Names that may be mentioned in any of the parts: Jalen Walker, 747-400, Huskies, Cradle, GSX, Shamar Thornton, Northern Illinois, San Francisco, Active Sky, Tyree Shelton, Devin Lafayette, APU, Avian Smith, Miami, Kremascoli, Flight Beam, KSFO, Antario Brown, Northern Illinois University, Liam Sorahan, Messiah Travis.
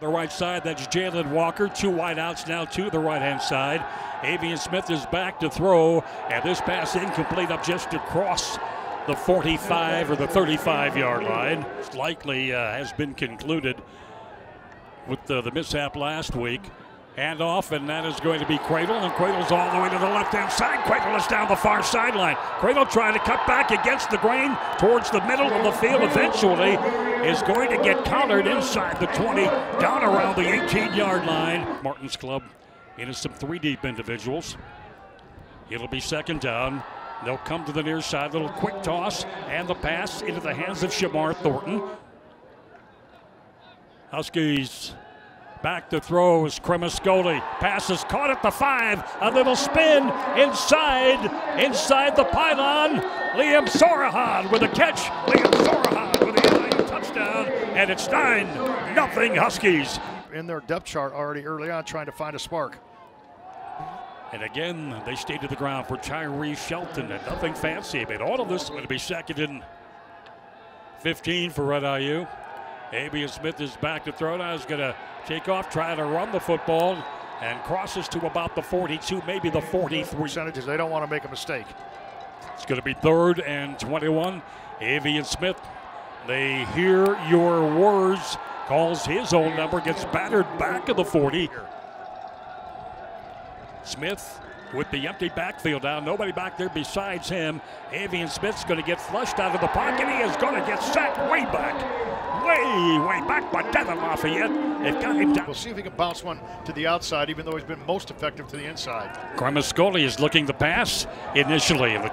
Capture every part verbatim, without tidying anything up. The right side, that's Jalen Walker. Two wideouts now to the right-hand side. Avian Smith is back to throw, and this pass incomplete up just across the forty-five or the thirty-five-yard line. Likely uh, has been concluded with the, the mishap last week. Handoff, and that is going to be Cradle, and Cradle's all the way to the left-hand side. Cradle is down the far sideline. Cradle trying to cut back against the grain towards the middle of the field. Eventually is going to get collared inside the twenty, down around the eighteen-yard line. Martin's club into some three-deep individuals. It'll be second down. They'll come to the near side, little quick toss, and the pass into the hands of Shamar Thornton. Huskies back to throw is Kremascoli. Pass is caught at the five. A little spin inside, inside the pylon. Liam Sorahan with a catch. Liam Sorahan with a nine touchdown, and it's nine nothing Huskies. In their depth chart already early on, trying to find a spark. And again, they stayed to the ground for Tyree Shelton, and nothing fancy. But all of this is going to be second and fifteen for Red I U. Avian Smith is back to throw. Now he's going to take off, trying to run the football, and crosses to about the forty-two, maybe the forty-three. Percentages, they don't want to make a mistake. It's going to be third and twenty-one. Avian Smith, they hear your words, calls his own number, gets battered back of the forty. Smith with the empty backfield now. Nobody back there besides him. Avian Smith's going to get flushed out of the pocket. He is going to get sacked way back. Way, way back by Devin Lafayette. It got him down. We'll see if he can bounce one to the outside, even though he's been most effective to the inside. Kremascoli is looking the pass initially. The,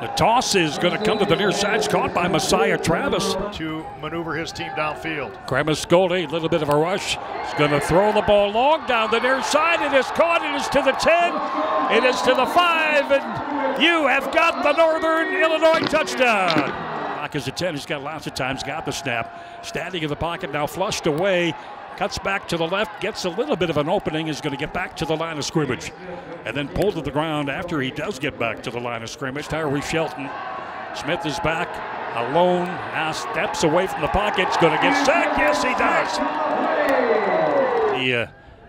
the toss is going to come to the near side. It's caught by Messiah Travis. To maneuver his team downfield. Kremascoli, a little bit of a rush. He's going to throw the ball long down the near side. It is caught. It is to the ten. It is to the five. And you have got the Northern Illinois touchdown. Is the ten. He's got lots of times, got the snap. Standing in the pocket now, flushed away, cuts back to the left, gets a little bit of an opening, is going to get back to the line of scrimmage, and then pulled to the ground after he does get back to the line of scrimmage. Tyree Shelton. Smith is back alone, now steps away from the pocket. He's going to get sacked. Yes, he does. The, uh,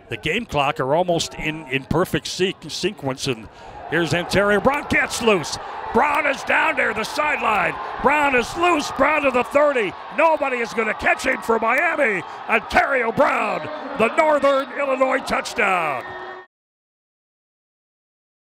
the game clock are almost in, in perfect sequence, and here's Antario Brown, gets loose. Brown is down there, the sideline. Brown is loose, Brown to the thirty. Nobody is going to catch him for Miami. Antario Brown, the Northern Illinois touchdown.